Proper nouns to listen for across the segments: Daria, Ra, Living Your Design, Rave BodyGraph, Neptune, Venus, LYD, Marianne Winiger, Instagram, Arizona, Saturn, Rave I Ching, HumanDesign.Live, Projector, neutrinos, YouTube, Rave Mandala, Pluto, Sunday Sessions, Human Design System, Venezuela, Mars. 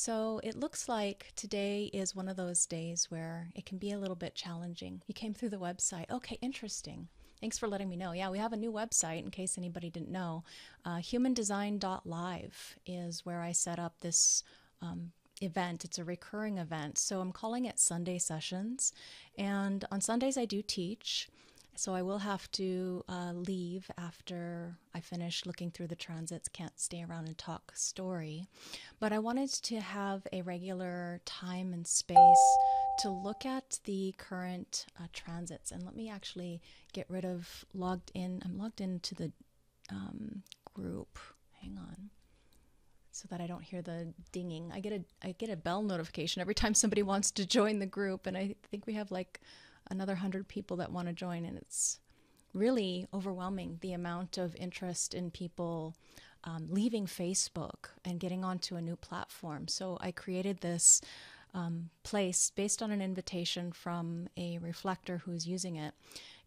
So it looks like today is one of those days where it can be a little bit challenging. You came through the website. Okay, interesting. Thanks for letting me know. Yeah, we have a new website in case anybody didn't know. HumanDesign.Live is where I set up this event. It's a recurring event. So I'm calling it Sunday Sessions. And on Sundays I do teach. So I will have to leave after I finish looking through the transits, can't stay around and talk story. But I wanted to have a regular time and space to look at the current transits. And let me actually get rid of logged in. I'm logged into the group. Hang on. So that I don't hear the dinging. I get a bell notification every time somebody wants to join the group, and I think we have like another 100 people that want to join, and it's really overwhelming the amount of interest in people leaving Facebook and getting onto a new platform. So I created this place based on an invitation from a reflector who's using it,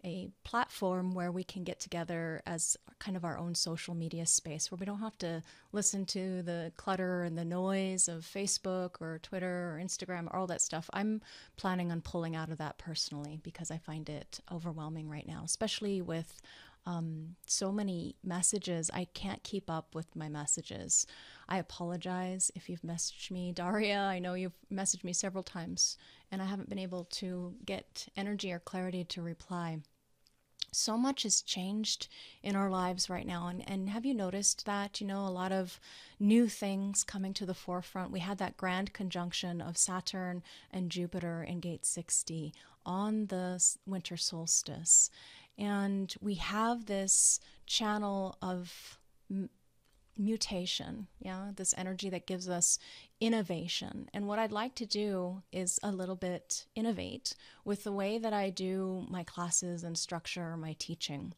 a platform where we can get together as kind of our own social media space, where we don't have to listen to the clutter and the noise of Facebook or Twitter or Instagram or all that stuff. I'm planning on pulling out of that personally because I find it overwhelming right now, especially with so many messages. I can't keep up with my messages. I apologize if you've messaged me, Daria. I know you've messaged me several times and I haven't been able to get energy or clarity to reply. So much has changed in our lives right now. And have you noticed that, you know, a lot of new things coming to the forefront? We had that grand conjunction of Saturn and Jupiter in gate 60 on the winter solstice. And we have this channel of mutation, yeah, this energy that gives us innovation. And what I'd like to do is a little bit innovate with the way that I do my classes and structure my teaching.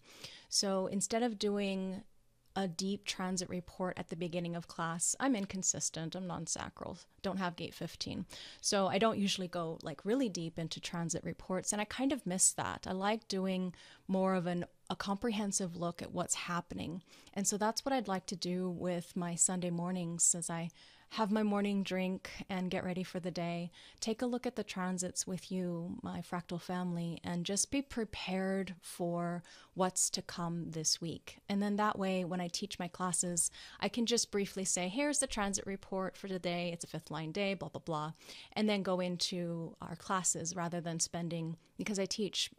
So instead of doing a deep transit report at the beginning of class, I'm inconsistent, I'm non-sacral, don't have gate 15. So I don't usually go like really deep into transit reports, and I kind of miss that. I like doing more of a comprehensive look at what's happening. And so that's what I'd like to do with my Sunday mornings as I have my morning drink and get ready for the day. Take a look at the transits with you, my fractal family, and just be prepared for what's to come this week. And then that way, when I teach my classes, I can just briefly say, here's the transit report for today. It's a fifth line day, blah, blah, blah. And then go into our classes rather than spending, because I teach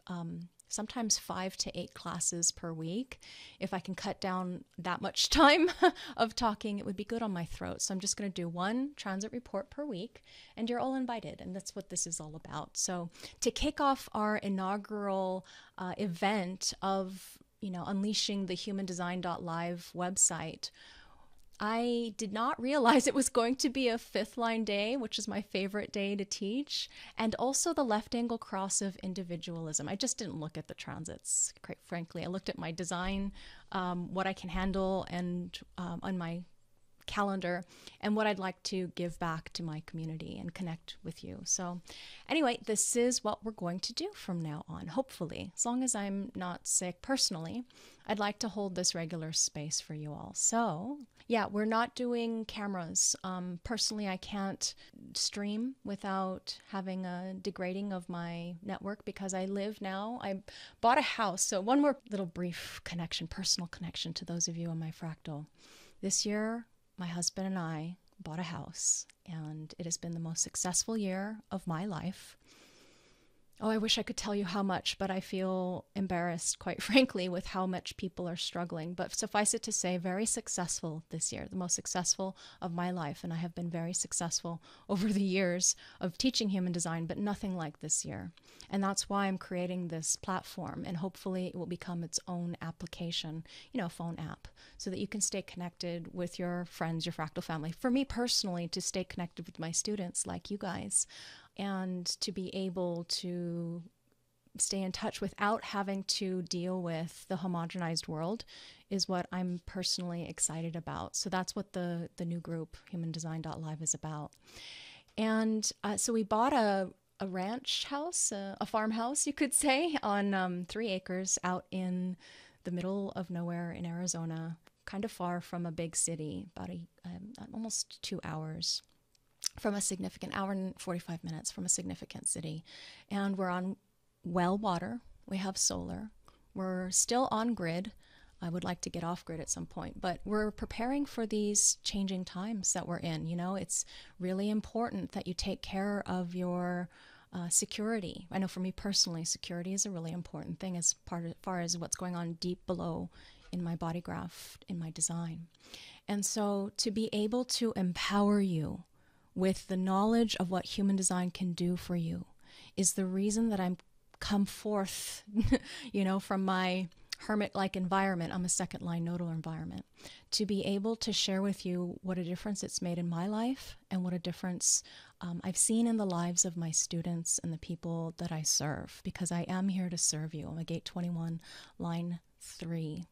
sometimes 5 to 8 classes per week. If I can cut down that much time of talking, it would be good on my throat. So I'm just going to do one transit report per week, and you're all invited. And that's what this is all about. So to kick off our inaugural event of, you know, unleashing the HumanDesign.Live website, I did not realize it was going to be a fifth line day, which is my favorite day to teach, and also the left angle cross of individualism. I just didn't look at the transits, quite frankly. I looked at my design, what I can handle, and on my calendar, and what I'd like to give back to my community and connect with you. So anyway, this is what we're going to do from now on, hopefully. As long as I'm not sick personally, I'd like to hold this regular space for you all. So yeah, we're not doing cameras. Personally, I can't stream without having a degrading of my network because I live now. I bought a house. So one more little brief connection, personal connection to those of you on my fractal. This year, my husband and I bought a house, and it has been the most successful year of my life. Oh, I wish I could tell you how much, but I feel embarrassed, quite frankly, with how much people are struggling. But suffice it to say, very successful this year, the most successful of my life. And I have been very successful over the years of teaching human design, but nothing like this year. And that's why I'm creating this platform. And hopefully it will become its own application, you know, phone app, so that you can stay connected with your friends, your fractal family. For me personally, to stay connected with my students like you guys, and to be able to stay in touch without having to deal with the homogenized world is what I'm personally excited about. So that's what the new group, HumanDesign.Live, is about. And so we bought a ranch house, a farmhouse, you could say, on 3 acres out in the middle of nowhere in Arizona, kind of far from a big city, about almost 2 hours. from a significant hour and 45 minutes from a significant city. And we're on well water. We have solar. We're still on grid. I would like to get off grid at some point, but we're preparing for these changing times that we're in. You know, it's really important that you take care of your security. I know for me personally, security is a really important thing as far as what's going on deep below in my body graph, in my design. And so to be able to empower you with the knowledge of what human design can do for you is the reason that I'm come forth, you know, from my hermit-like environment. I'm a second-line nodal environment. To be able to share with you what a difference it's made in my life and what a difference I've seen in the lives of my students and the people that I serve, because I am here to serve you. I'm a gate 21, line 3.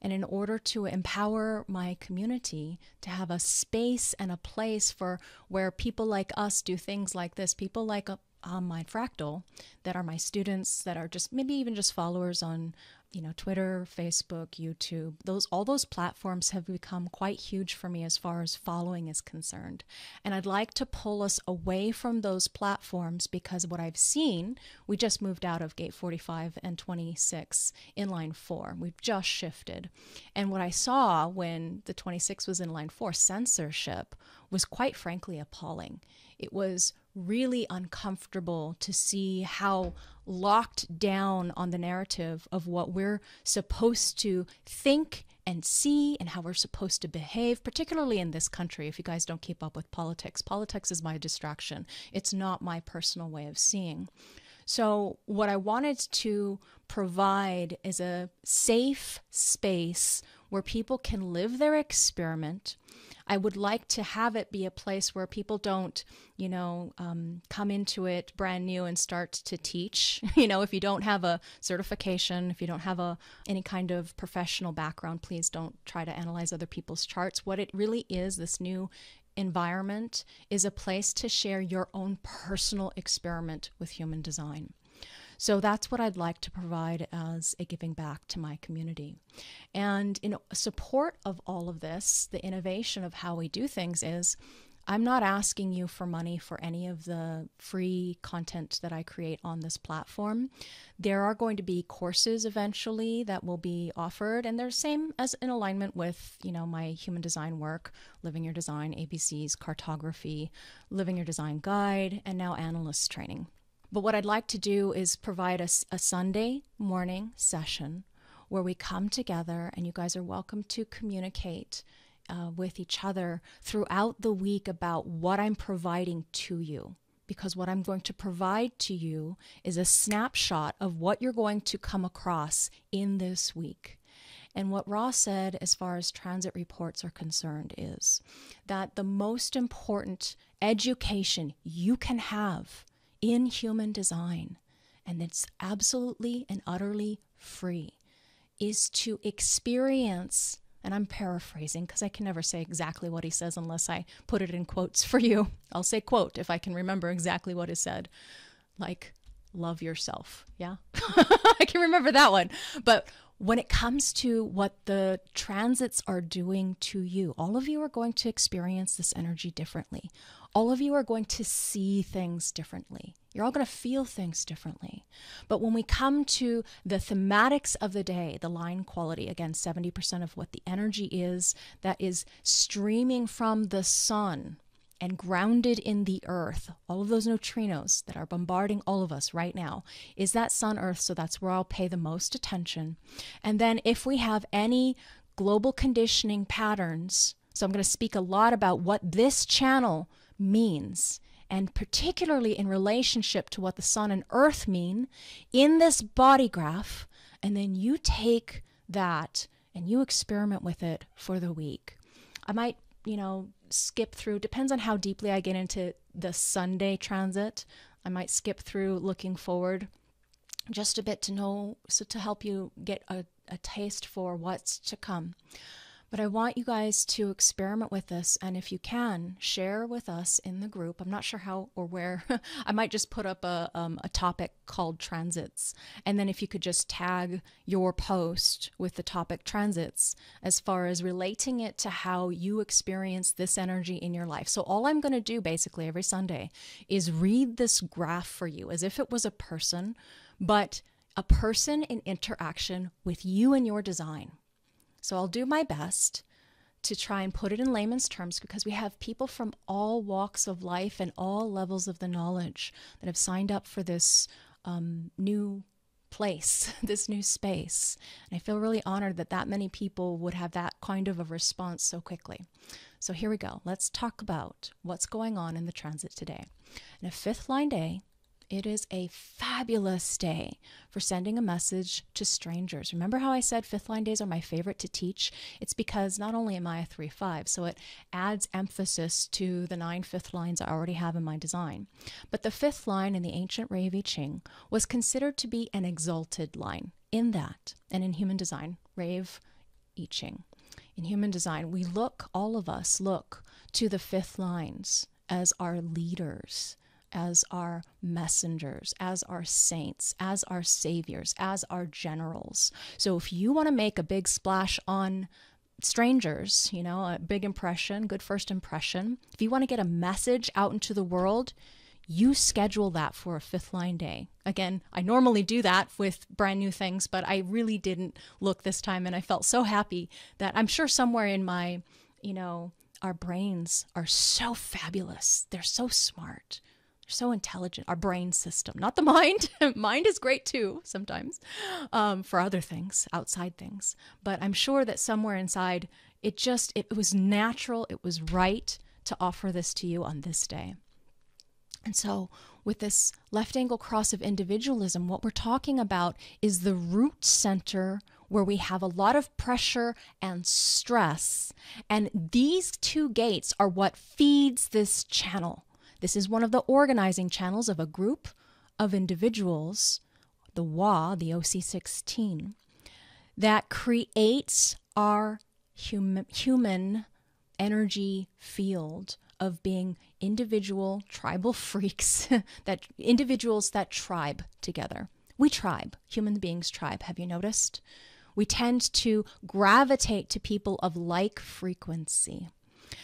And in order to empower my community to have a space and a place for where people like us do things like this, people like my fractal that are my students, that are just maybe even just followers on, you know, Twitter, Facebook, YouTube, all those platforms have become quite huge for me as far as following is concerned. And I'd like to pull us away from those platforms, because what I've seen, we just moved out of gate 45 and 26 in line 4. We've just shifted. And what I saw when the 26 was in line 4, censorship, was quite frankly appalling. It was really uncomfortable to see how locked down on the narrative of what we're supposed to think and see and how we're supposed to behave, particularly in this country. If you guys don't keep up with politics, politics is my distraction. It's not my personal way of seeing. So what I wanted to provide is a safe space where people can live their experiment. I would like to have it be a place where people don't, you know, come into it brand new and start to teach. You know, if you don't have a certification, if you don't have any kind of professional background, please don't try to analyze other people's charts. What it really is, this new environment, is a place to share your own personal experiment with human design. So that's what I'd like to provide as a giving back to my community. And in support of all of this, the innovation of how we do things is, I'm not asking you for money for any of the free content that I create on this platform. There are going to be courses eventually that will be offered, and they're the same as in alignment with, you know, my human design work, Living Your Design, ABCs, cartography, Living Your Design Guide, and now analyst training. But what I'd like to do is provide a Sunday morning session where we come together, and you guys are welcome to communicate with each other throughout the week about what I'm providing to you, because what I'm going to provide to you is a snapshot of what you're going to come across in this week. And what Ra said as far as transit reports are concerned is that the most important education you can have in human design, and it's absolutely and utterly free, is to experience, and I'm paraphrasing because I can never say exactly what he says unless I put it in quotes for you. I'll say quote if I can remember exactly what is said, like love yourself. Yeah, I can remember that one. But when it comes to what the transits are doing to you, all of you are going to experience this energy differently. All of you are going to see things differently. You're all going to feel things differently. But when we come to the thematics of the day, the line quality, again, 70% of what the energy is that is streaming from the sun and grounded in the earth, all of those neutrinos that are bombarding all of us right now, is that sun earth. So that's where I'll pay the most attention. And then if we have any global conditioning patterns, so I'm going to speak a lot about what this channel means, and particularly in relationship to what the sun and earth mean in this body graph. And then you take that and you experiment with it for the week. I might, you know, skip through, depends on how deeply I get into the Sunday transit. I might skip through looking forward just a bit to know, so to help you get a taste for what's to come. But I want you guys to experiment with this, and if you can, share with us in the group. I'm not sure how or where. I might just put up a topic called transits, and then if you could just tag your post with the topic transits as far as relating it to how you experience this energy in your life. So all I'm going to do basically every Sunday is read this graph for you as if it was a person, but a person in interaction with you and your design. So I'll do my best to try and put it in layman's terms, because we have people from all walks of life and all levels of the knowledge that have signed up for this new place, this new space. And I feel really honored that that many people would have that kind of a response so quickly. So here we go. Let's talk about what's going on in the transit today. In a fifth line day, it is a fabulous day for sending a message to strangers. Remember how I said fifth line days are my favorite to teach? It's because not only am I a 3-5, so it adds emphasis to the 9 fifth lines I already have in my design. But the fifth line in the ancient Rave I Ching was considered to be an exalted line in that, and in human design, Rave I Ching. In human design, we look, all of us look to the fifth lines as our leaders, as our messengers, as our saints, as our saviors, as our generals. So if you want to make a big splash on strangers, you know, a big impression, good first impression, if you want to get a message out into the world, you schedule that for a fifth line day. Again, I normally do that with brand new things, but I really didn't look this time, and I felt so happy that I'm sure somewhere in my, you know, our brains are so fabulous. They're so smart. So intelligent, our brain system, not the mind. Mind is great too sometimes for other things, outside things. But I'm sure that somewhere inside, it was natural, it was right to offer this to you on this day. And so with this left angle cross of individualism, what we're talking about is the root center where we have a lot of pressure and stress. And these two gates are what feeds this channel. This is one of the organizing channels of a group of individuals, the WA, the OC16, that creates our human energy field of being individual tribal freaks, individuals that tribe together. We tribe, human beings tribe, have you noticed? We tend to gravitate to people of like frequency.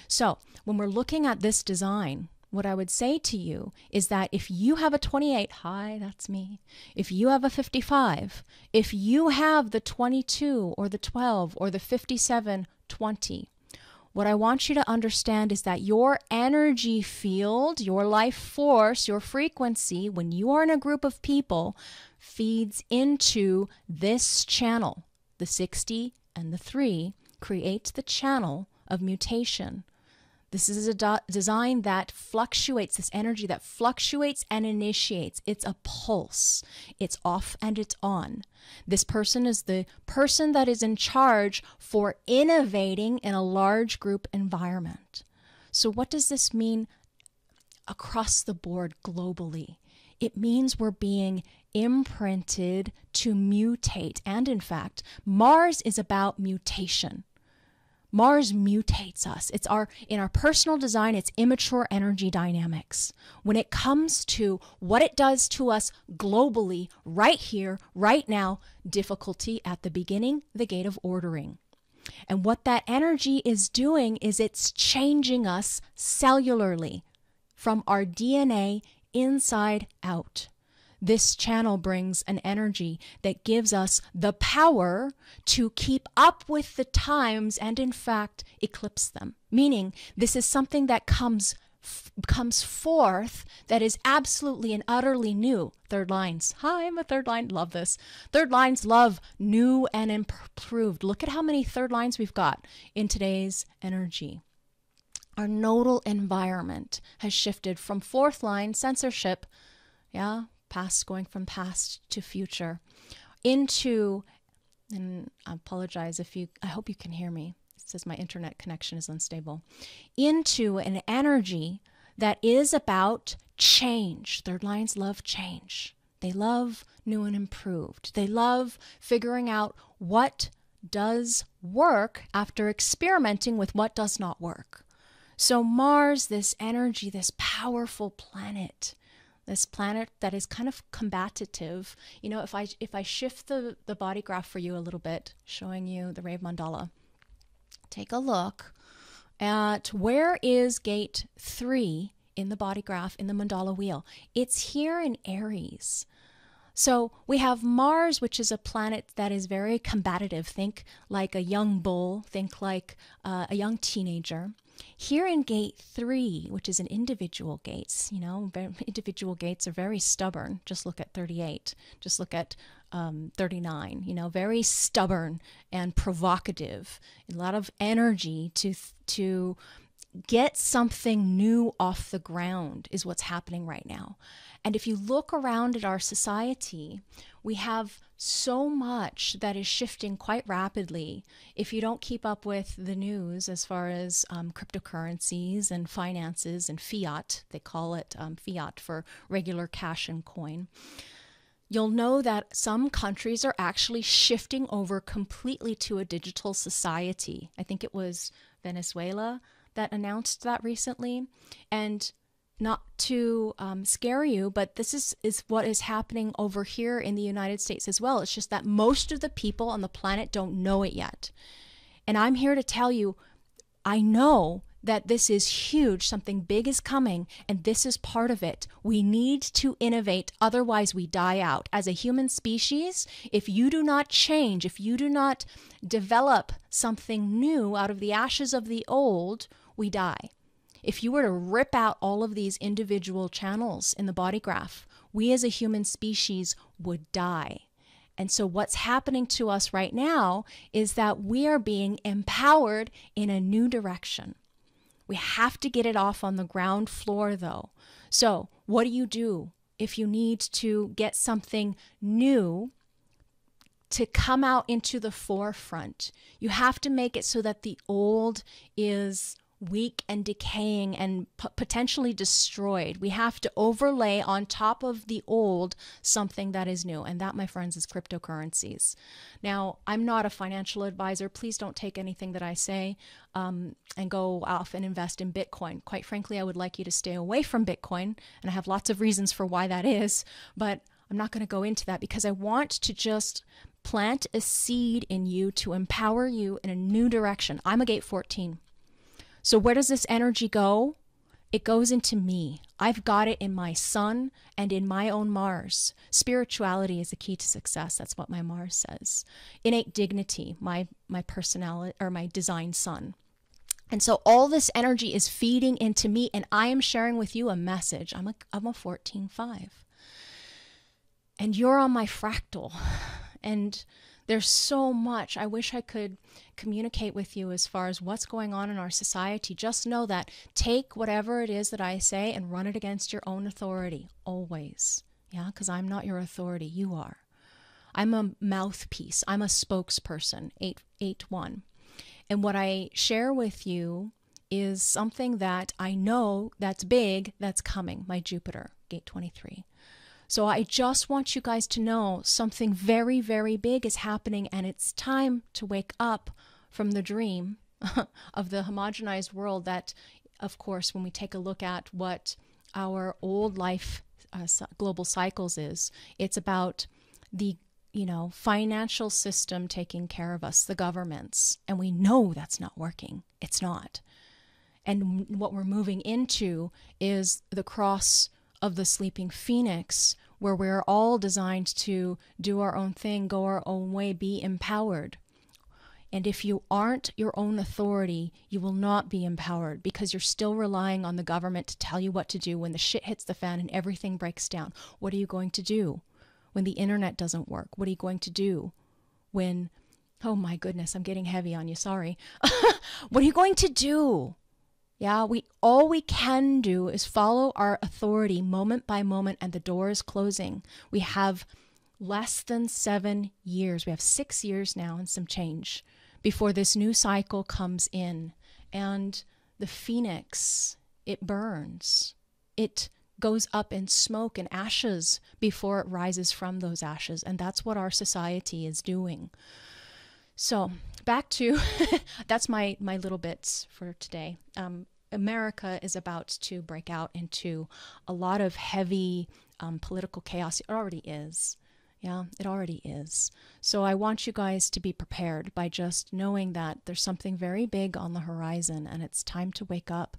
So when we're looking at this design, what I would say to you is that if you have a 28, hi, that's me. If you have a 55, if you have the 22 or the 12 or the 57, 20, what I want you to understand is that your energy field, your life force, your frequency, when you are in a group of people, feeds into this channel. The 60 and the 3 create the channel of mutation. This is a design that fluctuates, this energy that fluctuates and initiates. It's a pulse. It's off and it's on. This person is the person that is in charge for innovating in a large group environment. So what does this mean across the board globally? It means we're being imprinted to mutate. And in fact, Mars is about mutation. Mars mutates us. It's in our personal design, it's immature energy dynamics. When it comes to what it does to us globally, right here, right now, difficulty at the beginning, the gate of ordering. And what that energy is doing is it's changing us cellularly from our DNA inside out. This channel brings an energy that gives us the power to keep up with the times and, in fact, eclipse them. Meaning, this is something that comes forth that is absolutely and utterly new. Third lines. Hi, I'm a third line. Love this. Third lines love new and improved. Look at how many third lines we've got in today's energy. Our nodal environment has shifted from fourth line censorship, yeah, past, going from past to future, into, and I apologize if you, I hope you can hear me. It says my internet connection is unstable. Into an energy that is about change. Third lines love change. They love new and improved. They love figuring out what does work after experimenting with what does not work. So Mars, this energy, this powerful planet, this planet that is kind of combative. You know, if I shift the body graph for you a little bit, showing you the Rave Mandala, take a look at where is gate 3 in the body graph, in the mandala wheel. It's here in Aries. So we have Mars, which is a planet that is very combative. Think like a young bull, think like a young teenager. Here in gate 3, which is an individual gates, you know, individual gates are very stubborn. Just look at 38, just look at 39, you know, very stubborn and provocative, a lot of energy to get something new off the ground is what's happening right now. And if you look around at our society, we have so much that is shifting quite rapidly. If you don't keep up with the news as far as cryptocurrencies and finances and fiat, they call it fiat for regular cash and coin, you'll know that some countries are actually shifting over completely to a digital society. I think it was Venezuela that announced that recently. And not to scare you, but this is what is happening over here in the United States as well. It's just that most of the people on the planet don't know it yet. And I'm here to tell you, I know that this is huge. Something big is coming, and this is part of it. We need to innovate, otherwise we die out. As a human species, if you do not change, if you do not develop something new out of the ashes of the old, we die. If you were to rip out all of these individual channels in the body graph, we as a human species would die. And so what's happening to us right now is that we are being empowered in a new direction. We have to get it off on the ground floor though. So what do if you need to get something new to come out into the forefront? You have to make it so that the old is weak and decaying and potentially destroyed. We have to overlay on top of the old something that is new. And that, my friends, is cryptocurrencies. Now, I'm not a financial advisor. Please don't take anything that I say and go off and invest in Bitcoin. Quite frankly, I would like you to stay away from Bitcoin. And I have lots of reasons for why that is. But I'm not going to go into that because I want to just plant a seed in you to empower you in a new direction. I'm a gate 14. So where does this energy go? It goes into me. I've got it in my sun and in my own Mars. Spirituality is the key to success. That's what my Mars says. Innate dignity, my personality or my design sun. And so all this energy is feeding into me, and I am sharing with you a message. I'm a 14-5. And you're on my fractal. And there's so much I wish I could communicate with you as far as what's going on in our society. Just know that take whatever it is that I say and run it against your own authority, always. Yeah, because I'm not your authority, you are. I'm a mouthpiece, I'm a spokesperson, 8-1. And what I share with you is something that I know that's big, that's coming, my Jupiter, gate 23. So I just want you guys to know something very, very big is happening, and it's time to wake up from the dream of the homogenized world that, of course, when we take a look at what our old life global cycles is, it's about the, you know, financial system taking care of us, the governments, and we know that's not working. It's not. And what we're moving into is the cross of the sleeping phoenix, where we're all designed to do our own thing, go our own way, be empowered. And if you aren't your own authority, you will not be empowered, because you're still relying on the government to tell you what to do. When the shit hits the fan and everything breaks down, what are you going to do? When the internet doesn't work, what are you going to do? When, oh my goodness, I'm getting heavy on you, sorry. What are you going to do? Yeah, all we can do is follow our authority moment by moment, and the door is closing. We have less than 7 years. We have 6 years now and some change before this new cycle comes in. And the phoenix, it burns. It goes up in smoke and ashes before it rises from those ashes. And that's what our society is doing. So back to, that's my little bits for today. America is about to break out into a lot of heavy political chaos. It already is. Yeah, it already is. So I want you guys to be prepared by just knowing that there's something very big on the horizon, and it's time to wake up,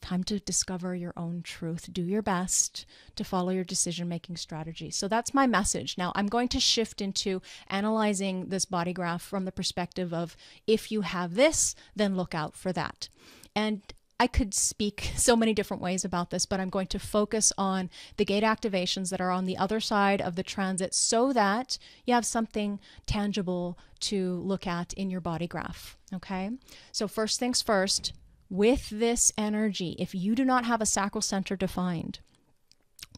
time to discover your own truth, do your best to follow your decision-making strategy. So that's my message. Now I'm going to shift into analyzing this body graph from the perspective of, if you have this, then look out for that. And I could speak so many different ways about this, but I'm going to focus on the gate activations that are on the other side of the transit, so that you have something tangible to look at in your body graph. Okay. So first things first, with this energy, if you do not have a sacral center defined,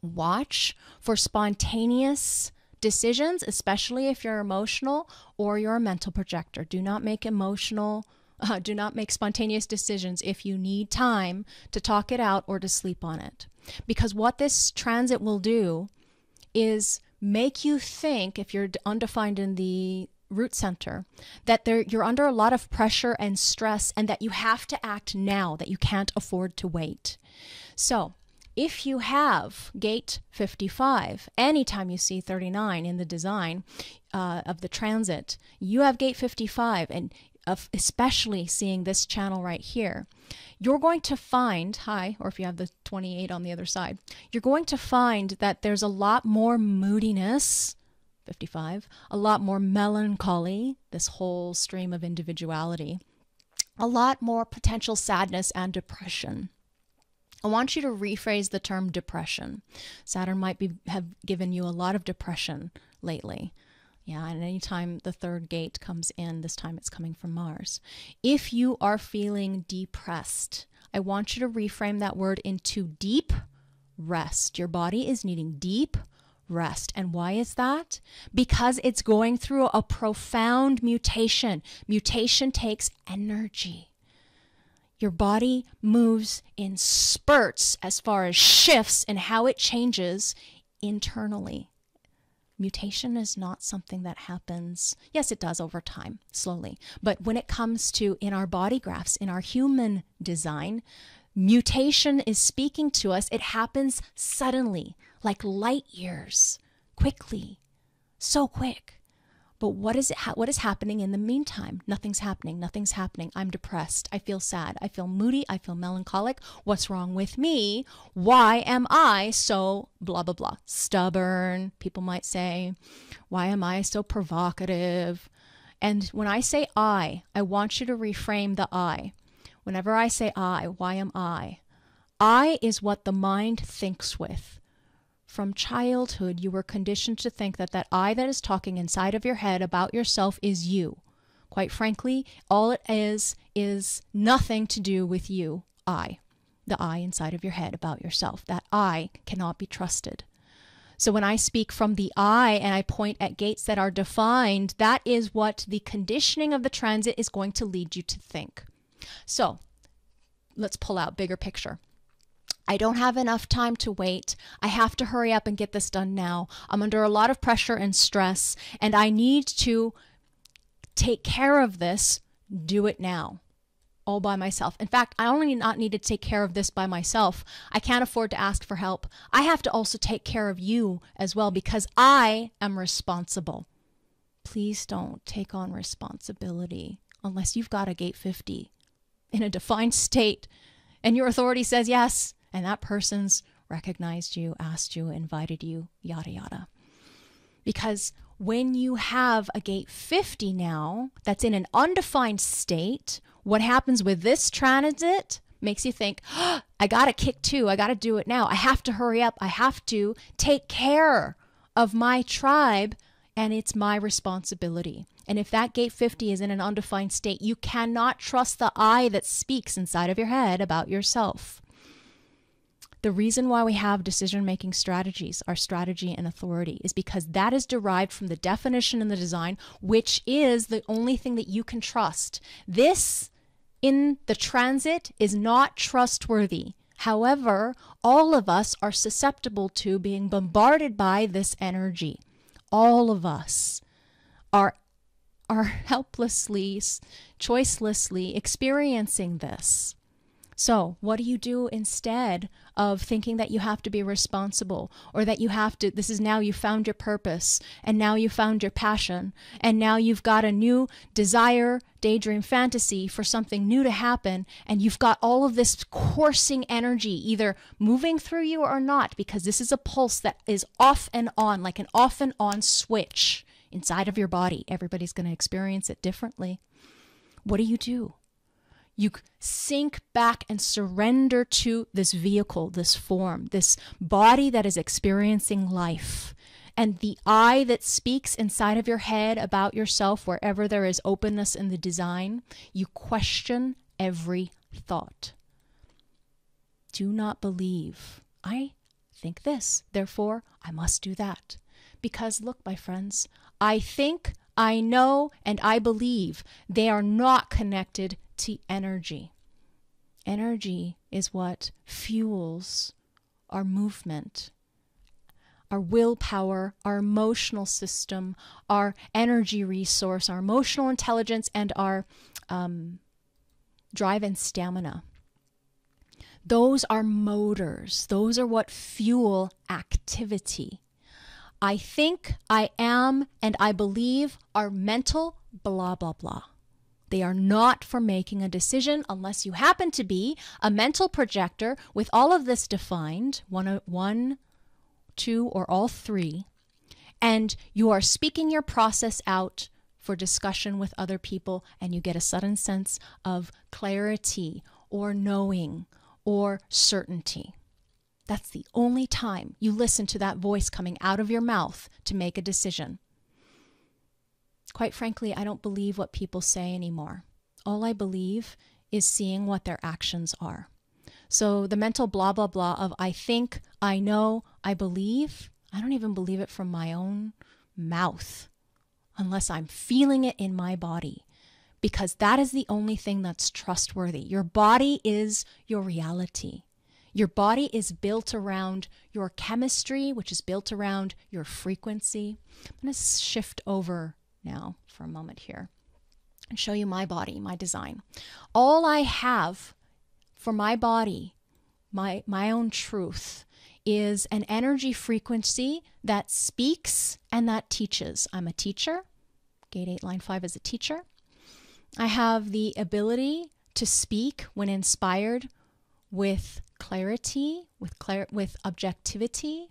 watch for spontaneous decisions, especially if you're emotional or you're a mental projector. Do not make emotional spontaneous decisions if you need time to talk it out or to sleep on it. Because what this transit will do is make you think, if you're undefined in the root center, that you're under a lot of pressure and stress, and that you have to act now, that you can't afford to wait. So if you have gate 55, anytime you see 39 in the design of the transit, you have gate 55, and especially seeing this channel right here, you're going to find, or if you have the 28 on the other side, you're going to find that there's a lot more moodiness, 55, a lot more melancholy, this whole stream of individuality, a lot more potential sadness and depression. I want you to rephrase the term depression. Saturn might have given you a lot of depression lately. Yeah, and anytime the third gate comes in, this time it's coming from Mars. If you are feeling depressed, I want you to reframe that word into deep rest. Your body is needing deep rest. And why is that? Because it's going through a profound mutation. Mutation takes energy. Your body moves in spurts as far as shifts and how it changes internally. Mutation is not something that happens. Yes, it does over time, slowly. But when it comes to in our body graphs, in our human design, mutation is speaking to us. It happens suddenly, like light years, quickly, so quick. But what is happening in the meantime? Nothing's happening. Nothing's happening. I'm depressed. I feel sad. I feel moody. I feel melancholic. What's wrong with me? Why am I so blah, blah, blah? Stubborn, people might say. Why am I so provocative? And when I say I want you to reframe the I. Whenever I say I, why am I? I is what the mind thinks with. From childhood, you were conditioned to think that that I that is talking inside of your head about yourself is you. Quite frankly, all it is nothing to do with you, I. The I inside of your head about yourself. That I cannot be trusted. So when I speak from the I and I point at gates that are defined, that is what the conditioning of the transit is going to lead you to think. So let's pull out bigger picture. I don't have enough time to wait. I have to hurry up and get this done now. I'm under a lot of pressure and stress, and I need to take care of this, do it now, all by myself. In fact, I only need to take care of this by myself. I can't afford to ask for help. I have to also take care of you as well, because I am responsible. Please don't take on responsibility unless you've got a gate 50 in a defined state and your authority says yes. And that person's recognized you, asked you, invited you, yada, yada. Because when you have a gate 50 now that's in an undefined state, what happens with this transit makes you think, oh, I got to kick too. I got to do it now. I have to hurry up. I have to take care of my tribe, and it's my responsibility. And if that gate 50 is in an undefined state, you cannot trust the I that speaks inside of your head about yourself. The reason why we have decision-making strategies, our strategy and authority, is because that is derived from the definition in the design, which is the only thing that you can trust. This in the transit is not trustworthy. However, all of us are susceptible to being bombarded by this energy. All of us are are helplessly, choicelessly experiencing this. So what do you do instead of thinking that you have to be responsible, or that you have to, this is now you found your purpose, and now you found your passion, and now you've got a new desire, daydream, fantasy for something new to happen, and you've got all of this coursing energy either moving through you or not, because this is a pulse that is off and on, like an off and on switch inside of your body. Everybody's going to experience it differently. What do you do? You sink back and surrender to this vehicle, this form, this body that is experiencing life. And the I that speaks inside of your head about yourself, wherever there is openness in the design, you question every thought. Do not believe, I think this, therefore I must do that. Because look, my friends, I think, I know, and I believe, they are not connected to energy. Energy is what fuels our movement, our willpower, our emotional system, our energy resource, our emotional intelligence, and our drive and stamina. Those are motors. Those are what fuel activity. I think, I am, and I believe are mental blah, blah, blah. They are not for making a decision, unless you happen to be a mental projector with all of this defined, one, two, or all three, and you are speaking your process out for discussion with other people, and you get a sudden sense of clarity or knowing or certainty. That's the only time you listen to that voice coming out of your mouth to make a decision. Quite frankly, I don't believe what people say anymore. All I believe is seeing what their actions are. So the mental blah, blah, blah of I think, I know, I believe, I don't even believe it from my own mouth unless I'm feeling it in my body, because that is the only thing that's trustworthy. Your body is your reality. Your body is built around your chemistry, which is built around your frequency. I'm going to shift over now for a moment here and show you my body, my design. All I have for my body, my own truth, is an energy frequency that speaks and that teaches. I'm a teacher. Gate 8, line 5 is a teacher. I have the ability to speak when inspired with clarity, with objectivity.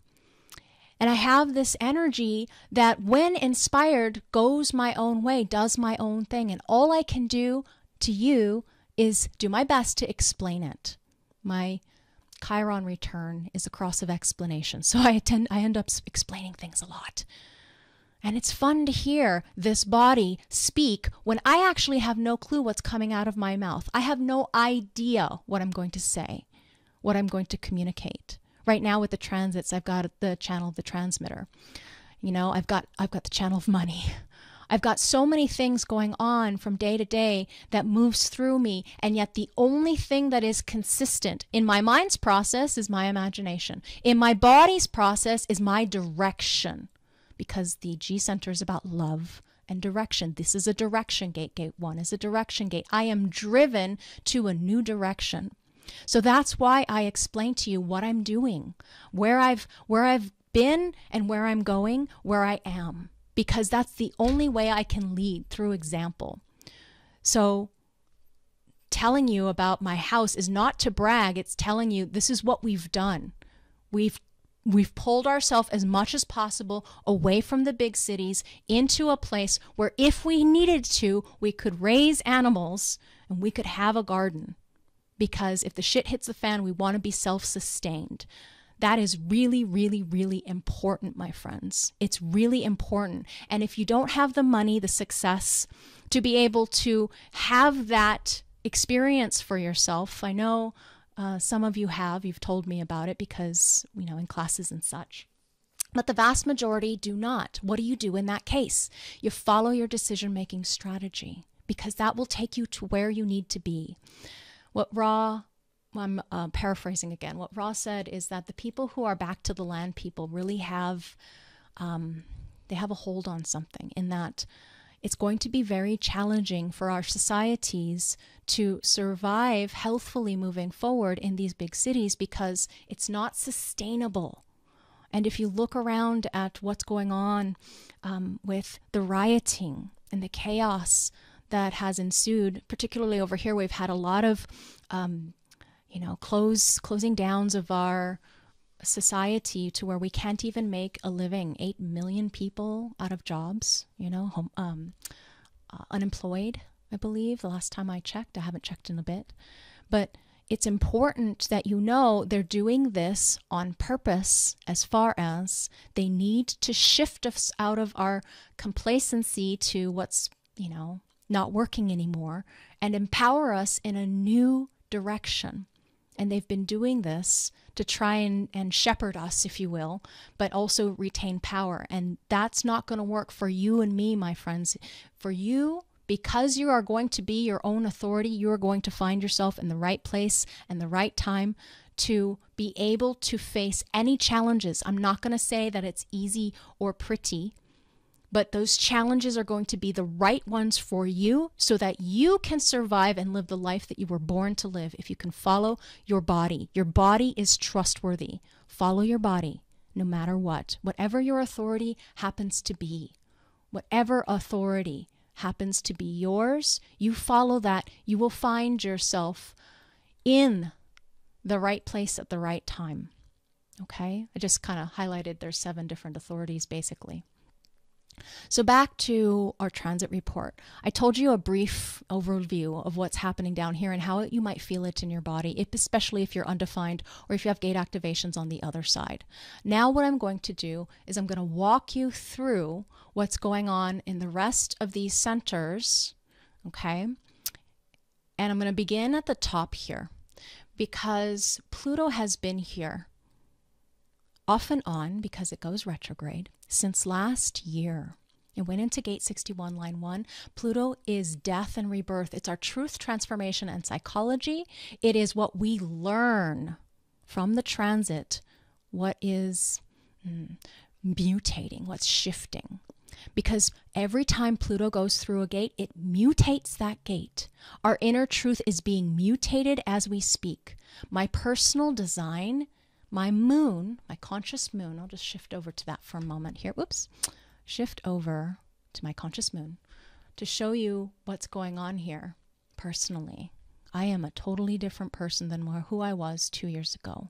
And I have this energy that when inspired goes my own way, does my own thing. And all I can do to you is do my best to explain it. My Chiron return is a cross of explanation. So I end up explaining things a lot. And it's fun to hear this body speak when I actually have no clue what's coming out of my mouth. I have no idea what I'm going to say, what I'm going to communicate. Right now with the transits, I've got the channel of the transmitter. You know, I've got the channel of money. I've got so many things going on from day to day that moves through me, and yet the only thing that is consistent in my mind's process is my imagination. In my body's process is my direction, because the G center is about love and direction. This is a direction gate. Gate 1 is a direction gate. I am driven to a new direction. So that's why I explain to you what I'm doing, where I've been and where I'm going, where I am, because that's the only way I can lead through example. So telling you about my house is not to brag. It's telling you this is what we've done. We've pulled ourselves as much as possible away from the big cities into a place where if we needed to, we could raise animals and we could have a garden. Because if the shit hits the fan, we want to be self-sustained. That is really, really, really important, my friends. It's really important. And if you don't have the money, the success, to be able to have that experience for yourself, I know some of you have. You've told me about it because, you know, in classes and such. But the vast majority do not. What do you do in that case? You follow your decision-making strategy, because that will take you to where you need to be. What Ra, I'm paraphrasing again, what Ra said is that the people who are back to the land people really have, they have a hold on something, in that it's going to be very challenging for our societies to survive healthfully moving forward in these big cities because it's not sustainable. And if you look around at what's going on with the rioting and the chaos that has ensued, particularly over here, we've had a lot of, you know, closing downs of our society to where we can't even make a living. 8 million people out of jobs, you know, unemployed, I believe, the last time I checked. I haven't checked in a bit, but it's important that you know they're doing this on purpose as far as they need to shift us out of our complacency to what's, you know, not working anymore and empower us in a new direction. And they've been doing this to try and shepherd us, if you will, but also retain power. And that's not going to work for you and me, my friends. For you, because you are going to be your own authority, you are going to find yourself in the right place and the right time to be able to face any challenges. I'm not going to say that it's easy or pretty, but those challenges are going to be the right ones for you so that you can survive and live the life that you were born to live. If you can follow your body, is trustworthy. Follow your body no matter what, whatever your authority happens to be, whatever authority happens to be yours, you follow that, you will find yourself in the right place at the right time. Okay? I just kind of highlighted there's 7 different authorities basically. So back to our transit report. I told you a brief overview of what's happening down here and how you might feel it in your body, especially if you're undefined or if you have gate activations on the other side. Now what I'm going to do is I'm going to walk you through what's going on in the rest of these centers, okay? And I'm going to begin at the top here because Pluto has been here off and on because it goes retrograde since last year. It went into gate 61, line 1. Pluto is death and rebirth. It's our truth, transformation, and psychology. It is what we learn from the transit, what is mutating, what's shifting. Because every time Pluto goes through a gate, it mutates that gate. Our inner truth is being mutated as we speak. My personal design, my moon, my conscious moon, I'll just shift over to that for a moment here. Whoops. Shift over to my conscious moon to show you what's going on here personally. I am a totally different person than who I was 2 years ago.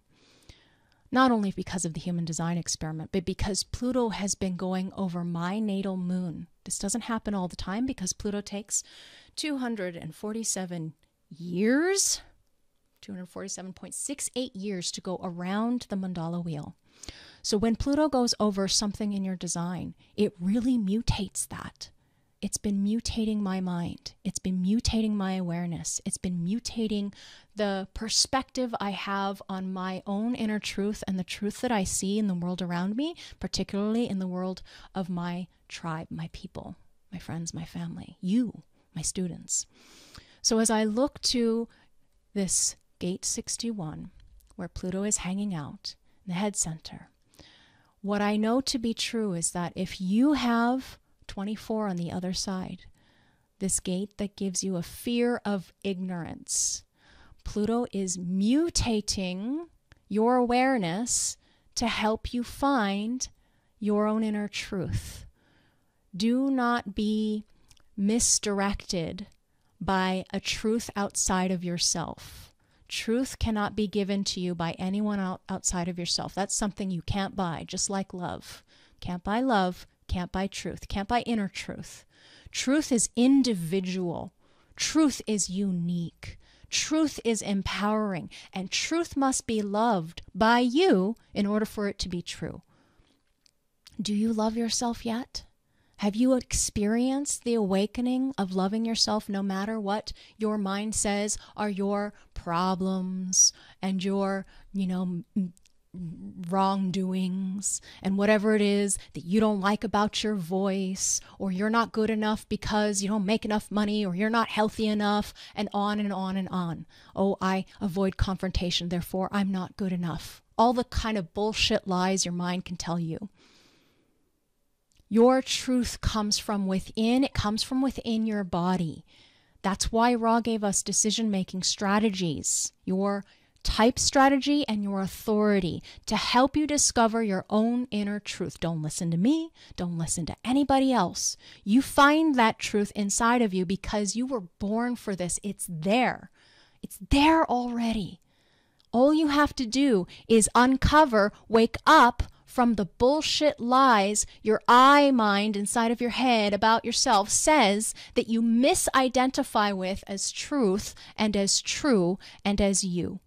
Not only because of the human design experiment, but because Pluto has been going over my natal moon. This doesn't happen all the time because Pluto takes 247 years, 247.68 years to go around the mandala wheel. So when Pluto goes over something in your design, it really mutates that. It's been mutating my mind. It's been mutating my awareness. It's been mutating the perspective I have on my own inner truth and the truth that I see in the world around me, particularly in the world of my tribe, my people, my friends, my family, you, my students. So as I look to this gate 61, where Pluto is hanging out in the head center, what I know to be true is that if you have 24 on the other side, this gate that gives you a fear of ignorance, Pluto is mutating your awareness to help you find your own inner truth. Do not be misdirected by a truth outside of yourself. Truth cannot be given to you by anyone outside of yourself. That's something you can't buy, just like love. Can't buy love, can't buy truth, can't buy inner truth. Truth is individual. Truth is unique. Truth is empowering. And truth must be loved by you in order for it to be true. Do you love yourself yet? Have you experienced the awakening of loving yourself no matter what your mind says are your problems and your, you know, wrongdoings and whatever it is that you don't like about your voice, or you're not good enough because you don't make enough money, or you're not healthy enough, and on and on and on. Oh, I avoid confrontation, therefore I'm not good enough. All the kind of bullshit lies your mind can tell you. Your truth comes from within. It comes from within your body. That's why Ra gave us decision-making strategies, your type strategy and your authority to help you discover your own inner truth. Don't listen to me. Don't listen to anybody else. You find that truth inside of you because you were born for this. It's there. It's there already. All you have to do is uncover, wake up from the bullshit lies your I mind inside of your head about yourself says that you misidentify with as truth and as true and as you.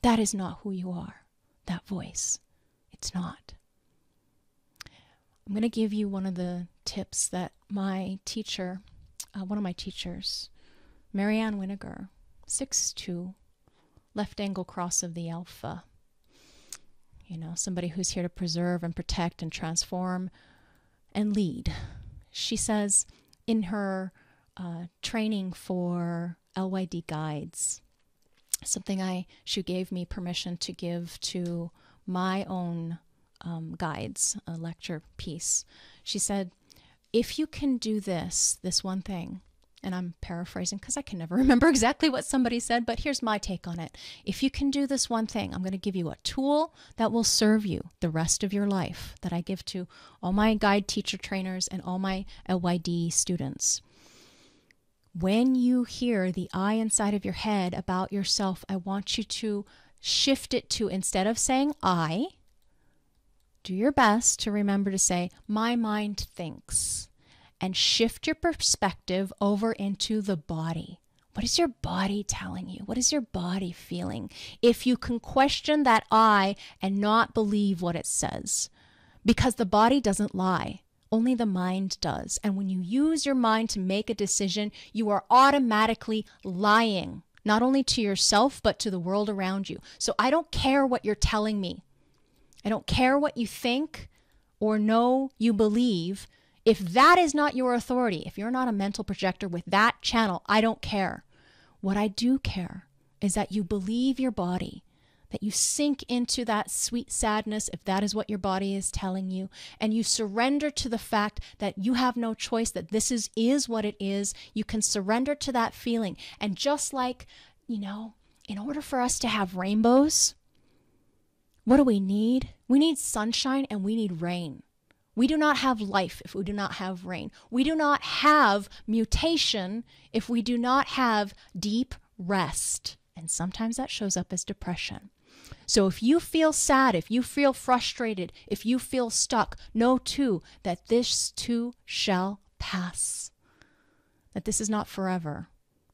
That is not who you are, that voice. It's not. I'm going to give you one of the tips that my teacher, one of my teachers, Marianne Winiger, 6'2", left angle cross of the alpha. You know, somebody who's here to preserve and protect and transform and lead. She says in her training for LYD guides, something she gave me permission to give to my own guides, a lecture piece. She said, if you can do this one thing, and I'm paraphrasing because I can never remember exactly what somebody said, but here's my take on it. If you can do this one thing, I'm going to give you a tool that will serve you the rest of your life that I give to all my guide teacher trainers and all my LYD students. When you hear the I inside of your head about yourself, I want you to shift it to, instead of saying I, do your best to remember to say, my mind thinks. And shift your perspective over into the body. What is your body telling you? What is your body feeling? If you can question that I and not believe what it says, because the body doesn't lie, only the mind does. And when you use your mind to make a decision, you are automatically lying, not only to yourself, but to the world around you. So I don't care what you're telling me. I don't care what you think or know you believe. If that is not your authority, if you're not a mental projector with that channel, I don't care. What I do care is that you believe your body, that you sink into that sweet sadness, if that is what your body is telling you, and you surrender to the fact that you have no choice, that this is what it is. You can surrender to that feeling. And just like, you know, in order for us to have rainbows, what do we need? We need sunshine and we need rain. We do not have life if we do not have rain. We do not have mutation if we do not have deep rest. And sometimes that shows up as depression. So if you feel sad, if you feel frustrated, if you feel stuck, know too that this too shall pass. That this is not forever.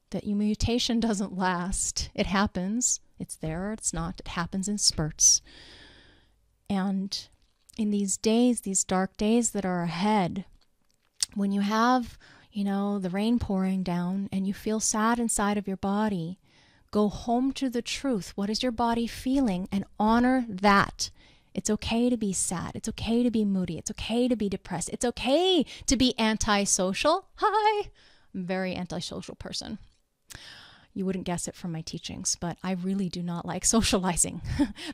That your mutation doesn't last. It happens. It's there or it's not. It happens in spurts. And in these days, these dark days that are ahead, when you have, you know, the rain pouring down and you feel sad inside of your body, go home to the truth. What is your body feeling? And honor that. It's okay to be sad. It's okay to be moody. It's okay to be depressed. It's okay to be antisocial. Hi, I'm a very antisocial person. You wouldn't guess it from my teachings, but I really do not like socializing.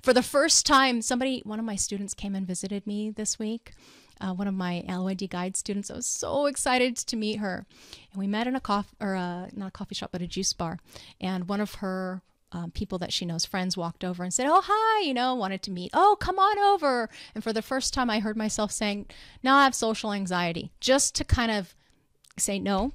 For the first time, one of my students came and visited me this week, one of my LYD guide students. I was so excited to meet her. And we met in not a coffee shop, but a juice bar. And one of her people that she knows, friends, walked over and said, oh, hi, you know, wanted to meet. Oh, come on over. And for the first time, I heard myself saying, no, I have social anxiety, just to kind of say no,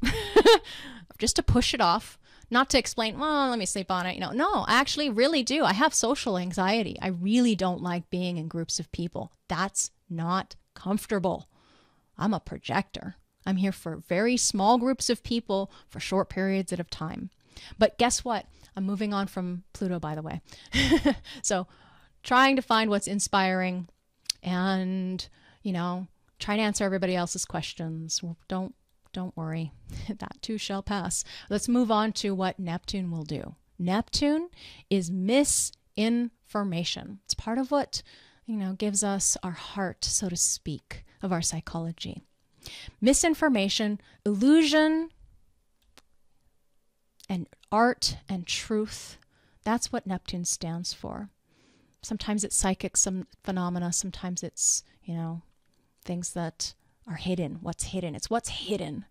just to push it off. Not to explain, well, let me sleep on it. You know, no, I actually really do. I have social anxiety. I really don't like being in groups of people. That's not comfortable. I'm a projector. I'm here for very small groups of people for short periods of time. But guess what? I'm moving on from Pluto, by the way. So trying to find what's inspiring and, you know, try to answer everybody else's questions. Don't worry, that too shall pass. Let's move on to what Neptune will do. Neptune is misinformation. It's part of what, you know, gives us our heart, so to speak, of our psychology. Misinformation, illusion, and art and truth. That's what Neptune stands for. Sometimes it's psychic, some phenomena. Sometimes it's, you know, things that are hidden. What's hidden? It's what's hidden.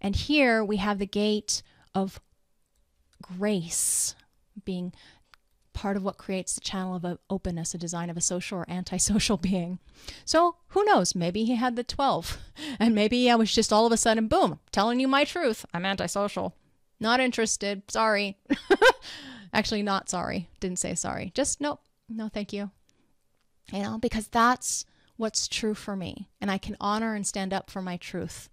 And here we have the gate of grace being part of what creates the channel of openness, a design of a social or antisocial being. So who knows? Maybe he had the 12, and maybe I was just all of a sudden, boom, telling you my truth. I'm antisocial. Not interested. Sorry. Actually, not sorry. Didn't say sorry. Just nope. No, thank you. You know, because that's what's true for me. And I can honor and stand up for my truth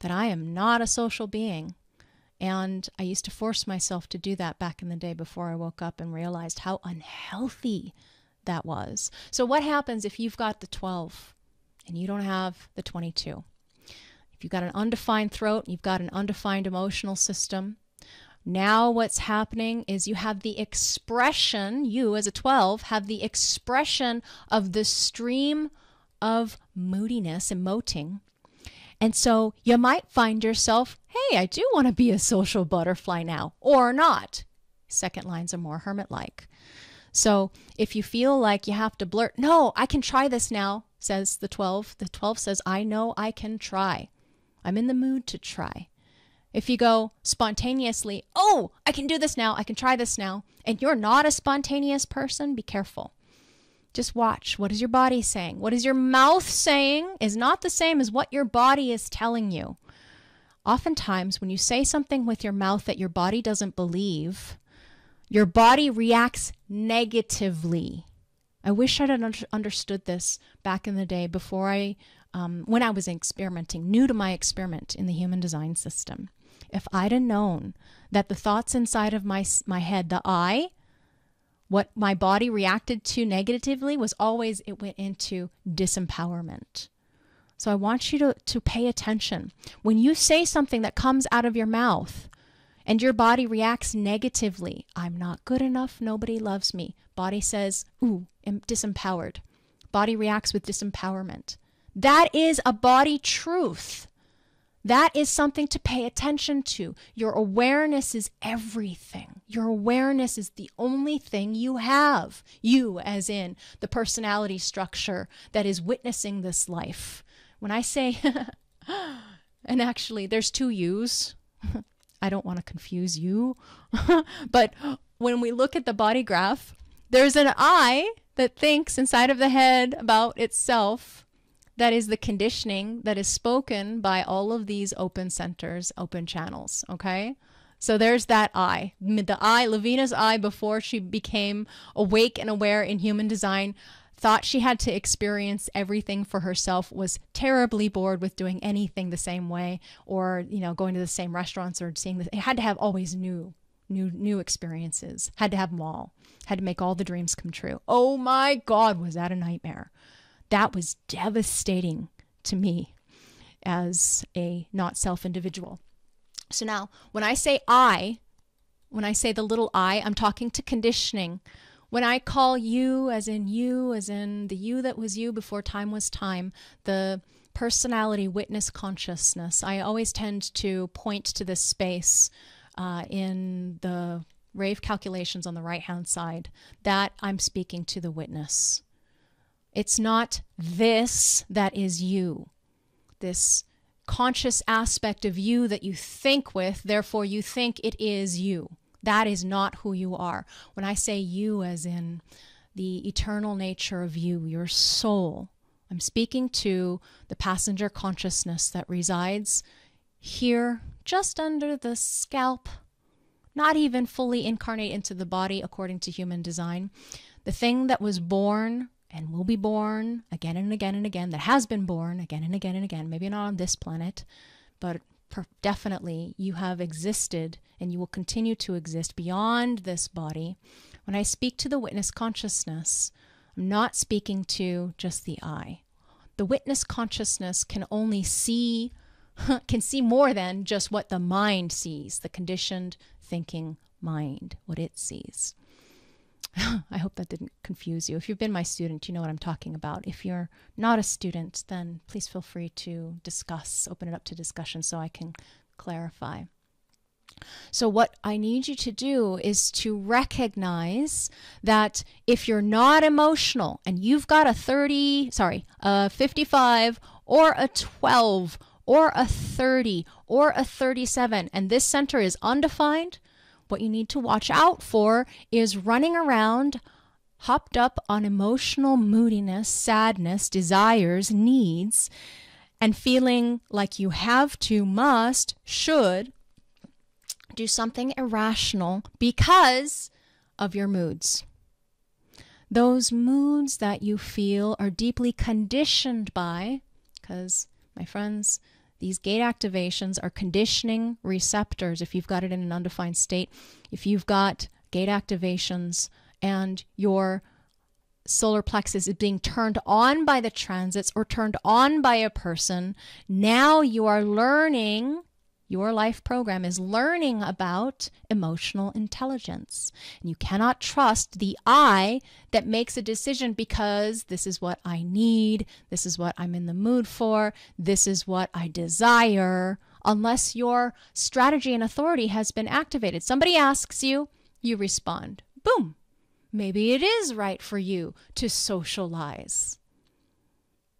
that I am not a social being. And I used to force myself to do that back in the day before I woke up and realized how unhealthy that was. So what happens if you've got the 12 and you don't have the 22? If you've got an undefined throat, you've got an undefined emotional system. Now what's happening is you have the expression, you as a 12 have the expression of the stream of moodiness, emoting. And so you might find yourself, hey, I do want to be a social butterfly now, or not. Second lines are more hermit-like. So if you feel like you have to blurt, no, I can try this now, says the 12. The 12 says, I know I can try. I'm in the mood to try. If you go spontaneously, oh, I can do this now, I can try this now, and you're not a spontaneous person, be careful. Just watch. What is your body saying? What is your mouth saying is not the same as what your body is telling you. Oftentimes, when you say something with your mouth that your body doesn't believe, your body reacts negatively. I wish I had understood this back in the day before I, when I was experimenting, new to my experiment in the human design system. If I'd have known that the thoughts inside of my head, the I, what my body reacted to negatively was always, it went into disempowerment. So I want you to pay attention. When you say something that comes out of your mouth and your body reacts negatively, I'm not good enough, nobody loves me. Body says, ooh, I'm disempowered. Body reacts with disempowerment. That is a body truth. That is something to pay attention to. Your awareness is everything. Your awareness is the only thing you have. You, as in the personality structure that is witnessing this life. When I say, and actually there's two yous. I don't want to confuse you. But when we look at the body graph, there's an I that thinks inside of the head about itself. That is the conditioning that is spoken by all of these open centers, open channels, okay? So there's that I. The I, Lavina's I, before she became awake and aware in human design, thought she had to experience everything for herself, was terribly bored with doing anything the same way or, you know, going to the same restaurants or seeing this. It had to have always new experiences, had to have them all, had to make all the dreams come true. Oh my God, was that a nightmare? That was devastating to me as a not self individual. So now when I say I, when I say the little I, I'm talking to conditioning. When I call you, as in the you that was you before time was time, the personality witness consciousness, I always tend to point to this space in the Rave calculations on the right-hand side that I'm speaking to the witness. It's not this that is you, this conscious aspect of you that you think with, therefore you think it is you. That is not who you are. When I say you as in the eternal nature of you, your soul, I'm speaking to the passenger consciousness that resides here just under the scalp, not even fully incarnate into the body according to human design. The thing that was born and will be born again and again and again, that has been born again and again and again, maybe not on this planet, but definitely you have existed and you will continue to exist beyond this body. When I speak to the witness consciousness, I'm not speaking to just the I. The witness consciousness can only see, can see more than just what the mind sees, the conditioned thinking mind, what it sees. I hope that didn't confuse you. If you've been my student, you know what I'm talking about. If you're not a student, then please feel free to discuss, open it up to discussion so I can clarify. So what I need you to do is to recognize that if you're not emotional and you've got a 55 or a 12 or a 30 or a 37, and this center is undefined, what you need to watch out for is running around hopped up on emotional moodiness, sadness, desires, needs, and feeling like you have to, must, should do something irrational because of your moods. Those moods that you feel are deeply conditioned by, because my friends, these gate activations are conditioning receptors. If you've got it in an undefined state, if you've got gate activations and your solar plexus is being turned on by the transits or turned on by a person, now you are learning, your life program is learning about emotional intelligence. And you cannot trust the I that makes a decision because this is what I need, this is what I'm in the mood for, this is what I desire, unless your strategy and authority has been activated. Somebody asks you, you respond. Boom. Maybe it is right for you to socialize.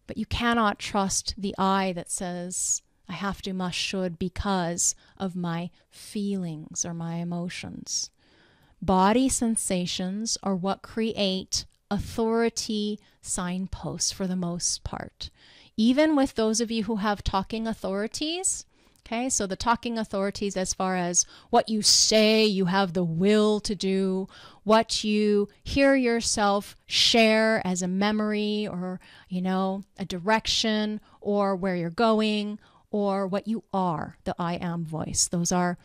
But you cannot trust the I that says, I have to, must, should, because of my feelings or my emotions. Body sensations are what create authority signposts for the most part. Even with those of you who have talking authorities, okay, so the talking authorities as far as what you say you have the will to do, what you hear yourself share as a memory or, you know, a direction or where you're going, or what you are, the I am voice. Those are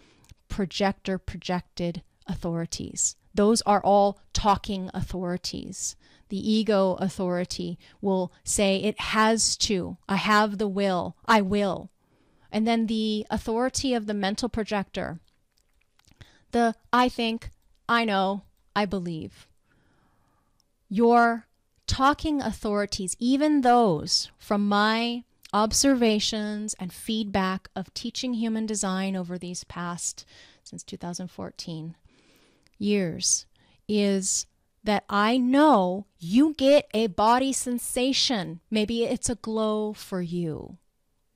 projector projected authorities. Those are all talking authorities. The ego authority will say it has to, I have the will, I will. And then the authority of the mental projector, the I think, I know, I believe. Your talking authorities, even those from my observations and feedback of teaching human design over these past, since 2014 years, is that I know you get a body sensation. Maybe it's a glow for you,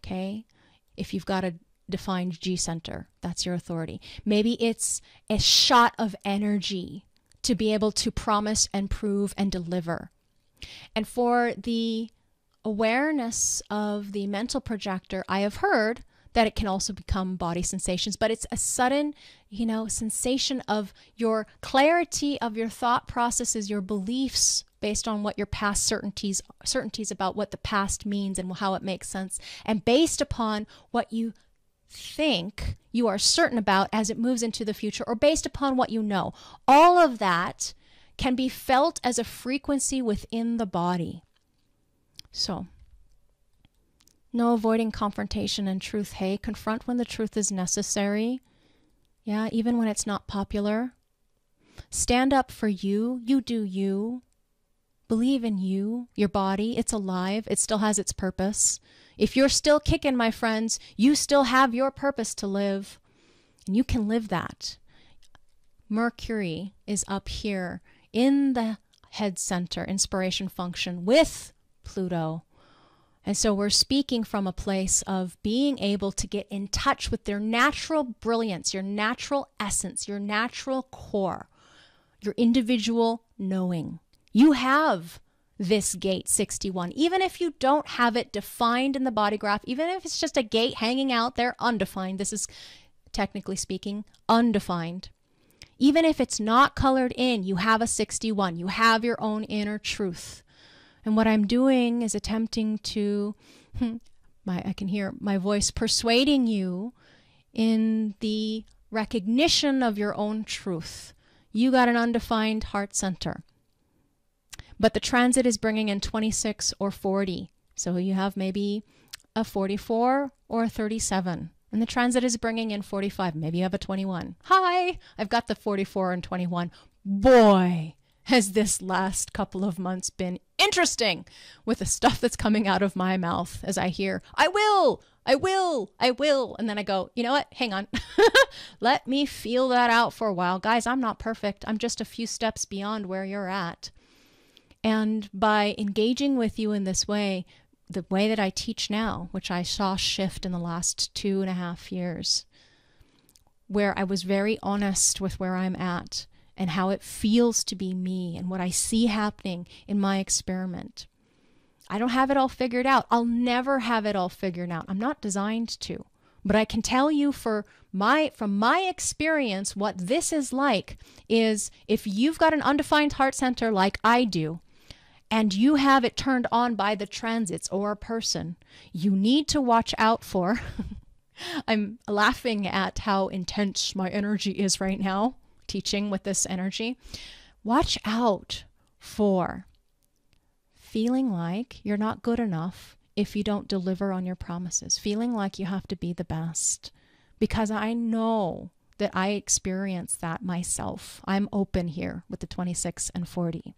okay? If you've got a defined G center, that's your authority. Maybe it's a shot of energy to be able to promise and prove and deliver. And for the awareness of the mental projector, I have heard that it can also become body sensations, but it's a sudden, you know, sensation of your clarity of your thought processes, your beliefs based on what your past certainties about what the past means and how it makes sense, and based upon what you think you are certain about as it moves into the future, or based upon what you know. All of that can be felt as a frequency within the body. So, no avoiding confrontation and truth. Hey, confront when the truth is necessary. Yeah, even when it's not popular. Stand up for you. You do you. Believe in you, your body. It's alive. It still has its purpose. If you're still kicking, my friends, you still have your purpose to live. And you can live that. Mercury is up here in the head center, inspiration function, with Pluto. And so we're speaking from a place of being able to get in touch with their natural brilliance, your natural essence, your natural core, your individual knowing. You have this gate 61, even if you don't have it defined in the body graph, even if it's just a gate hanging out there undefined. This is technically speaking undefined. Even if it's not colored in, you have a 61. You have your own inner truth. And what I'm doing is attempting to, I can hear my voice persuading you in the recognition of your own truth. You got an undefined heart center. But the transit is bringing in 26 or 40. So you have maybe a 44 or a 37. And the transit is bringing in 45. Maybe you have a 21. Hi, I've got the 44 and 21. Boy, has this last couple of months been interesting with the stuff that's coming out of my mouth as I hear, I will, I will, I will. And then I go, you know what? Hang on. Let me feel that out for a while. Guys, I'm not perfect. I'm just a few steps beyond where you're at. And by engaging with you in this way, the way that I teach now, which I saw shift in the last 2.5 years, where I was very honest with where I'm at and how it feels to be me and what I see happening in my experiment. I don't have it all figured out. I'll never have it all figured out. I'm not designed to. But I can tell you from my experience what this is like is if you've got an undefined heart center like I do, and you have it turned on by the transits or a person, you need to watch out for. I'm laughing at how intense my energy is right now, teaching with this energy. Watch out for feeling like you're not good enough if you don't deliver on your promises, feeling like you have to be the best, because I know that I experience that myself. I'm open here with the 26 and 40.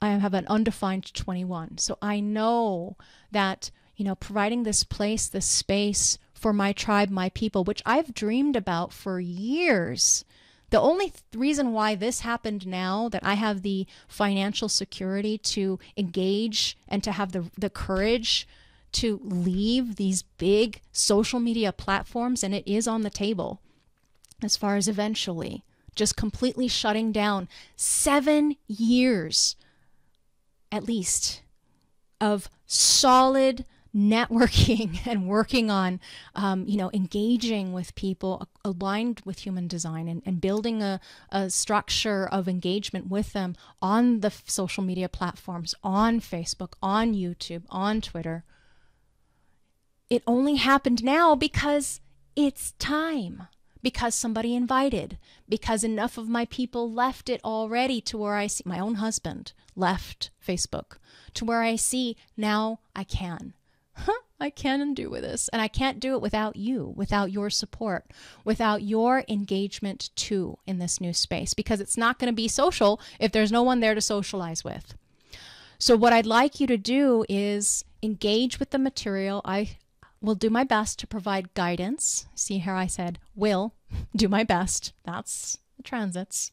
I have an undefined 21. So I know that, you know, providing this place, this space for my tribe, my people, which I've dreamed about for years. The only reason why this happened now, that I have the financial security to engage and to have the courage to leave these big social media platforms, and it is on the table as far as eventually just completely shutting down 7 years at least of solid networking and working on, you know, engaging with people aligned with human design and building a structure of engagement with them on the social media platforms, on Facebook, on YouTube, on Twitter. It only happened now because it's time, because somebody invited, because enough of my people left it already to where I see my own husband left Facebook, to where I see now I can. I can do with this, and I can't do it without you, without your support, without your engagement too in this new space, because it's not going to be social if there's no one there to socialize with. So what I'd like you to do is engage with the material. I will do my best to provide guidance. See here, I said will do my best. That's the transits.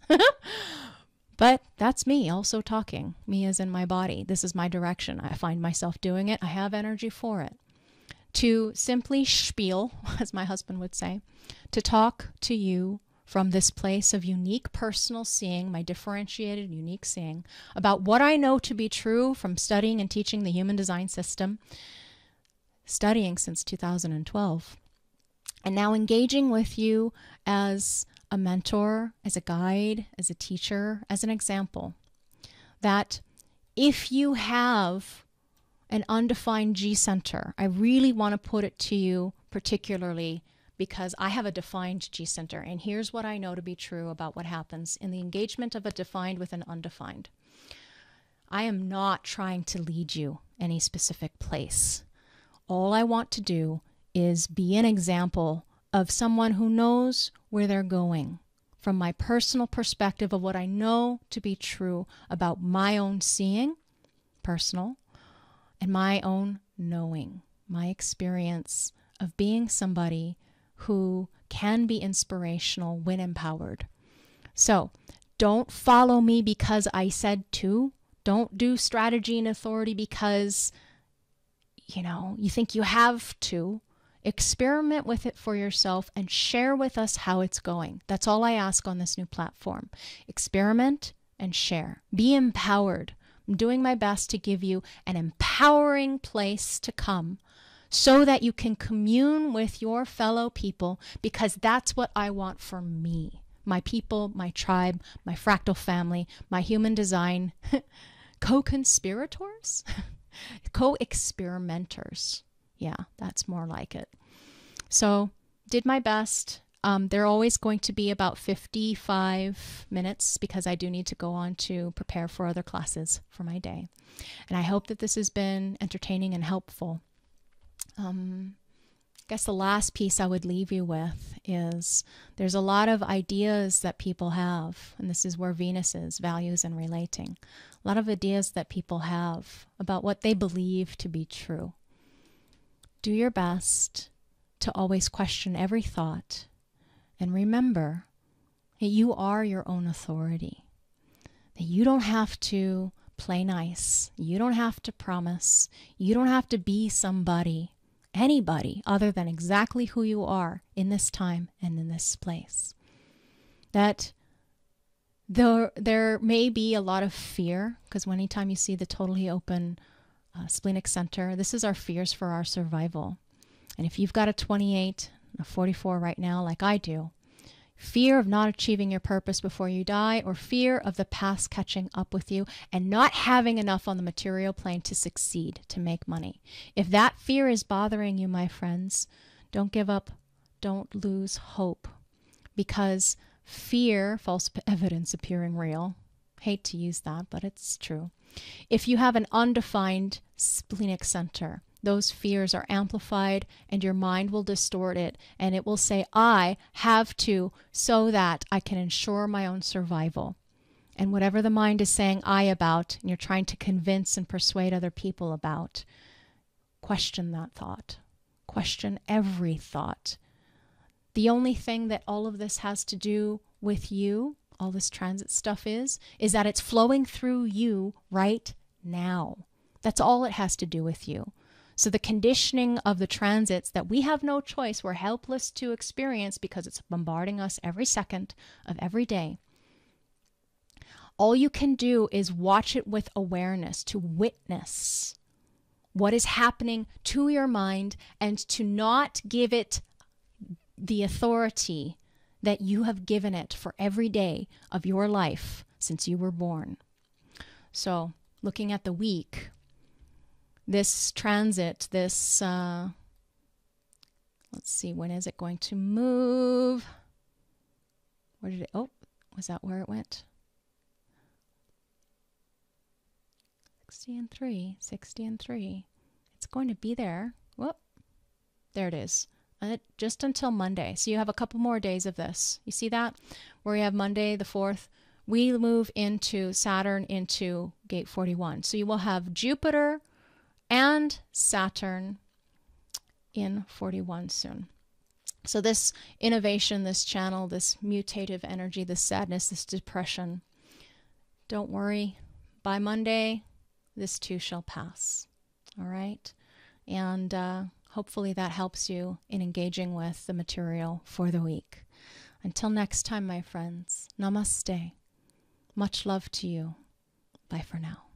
But that's me also talking. Me is in my body. This is my direction. I find myself doing it. I have energy for it. To simply spiel, as my husband would say, to talk to you from this place of unique personal seeing, my differentiated unique seeing, about what I know to be true from studying and teaching the Human Design System, studying since 2012, and now engaging with you as a mentor, as a guide, as a teacher, as an example, that if you have an undefined G center, I really want to put it to you particularly because I have a defined G center, and here's what I know to be true about what happens in the engagement of a defined with an undefined. I am not trying to lead you any specific place. All I want to do is be an example of someone who knows where they're going from my personal perspective of what I know to be true about my own seeing, personal, and my own knowing, my experience of being somebody who can be inspirational when empowered. So don't follow me because I said to. Don't do strategy and authority because, you know, you think you have to. Experiment with it for yourself and share with us how it's going. That's all I ask on this new platform. Experiment and share. Be empowered. I'm doing my best to give you an empowering place to come so that you can commune with your fellow people, because that's what I want for me, my people, my tribe, my fractal family, my human design co-conspirators, co-experimenters. Yeah, that's more like it. So did my best. They're always going to be about 55 minutes because I do need to go on to prepare for other classes for my day. And I hope that this has been entertaining and helpful. I guess the last piece I would leave you with is there's a lot of ideas that people have, and this is where Venus is, values and relating. A lot of ideas that people have about what they believe to be true. Do your best to always question every thought, and remember that you are your own authority, that you don't have to play nice. You don't have to promise. You don't have to be somebody, anybody other than exactly who you are in this time and in this place. That though there may be a lot of fear, because anytime you see the totally open splenic center, this is our fears for our survival. And if you've got a 28, a 44 right now, like I do, fear of not achieving your purpose before you die, or fear of the past catching up with you and not having enough on the material plane to succeed, to make money. If that fear is bothering you, my friends, don't give up. Don't lose hope, because fear, false evidence appearing real, hate to use that, but it's true. If you have an undefined splenic center, those fears are amplified and your mind will distort it, and it will say, I have to, so that I can ensure my own survival. And whatever the mind is saying I about, and you're trying to convince and persuade other people about, question that thought. Question every thought. The only thing that all of this has to do with you, all this transit stuff is that it's flowing through you right now. That's all it has to do with you. So the conditioning of the transits that we have no choice, we're helpless to experience because it's bombarding us every second of every day. All you can do is watch it with awareness, to witness what is happening to your mind and to not give it the authority that you have given it for every day of your life since you were born. So looking at the week, this transit, this, let's see, when is it going to move? Where did it, oh, was that where it went? 60 and 3. It's going to be there. Whoop, there it is. Just until Monday. So you have a couple more days of this. You see that? Where you have Monday, the 4th. We move into Saturn, into gate 41. So you will have Jupiter and Saturn in 41 soon. So this innovation, this channel, this mutative energy, this sadness, this depression, don't worry. By Monday, this too shall pass. All right? And hopefully that helps you in engaging with the material for the week. Until next time, my friends, namaste. Much love to you. Bye for now.